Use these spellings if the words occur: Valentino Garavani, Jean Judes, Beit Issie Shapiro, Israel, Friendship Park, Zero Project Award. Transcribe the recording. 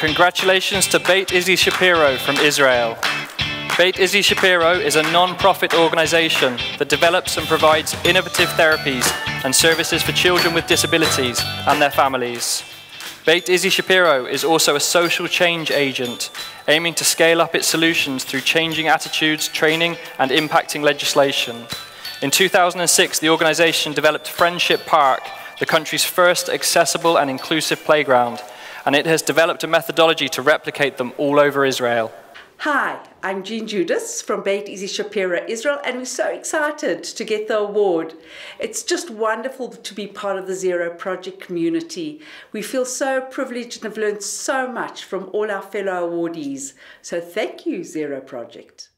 Congratulations to Beit Issie Shapiro from Israel. Beit Issie Shapiro is a non-profit organization that develops and provides innovative therapies and services for children with disabilities and their families. Beit Issie Shapiro is also a social change agent, aiming to scale up its solutions through changing attitudes, training, and impacting legislation. In 2006, the organization developed Friendship Park, the country's first accessible and inclusive playground, and it has developed a methodology to replicate them all over Israel. Hi, I'm Jean Judes from Beit Issie Shapiro, Israel, and we're so excited to get the award. It's just wonderful to be part of the Zero Project community. We feel so privileged and have learned so much from all our fellow awardees. So thank you, Zero Project.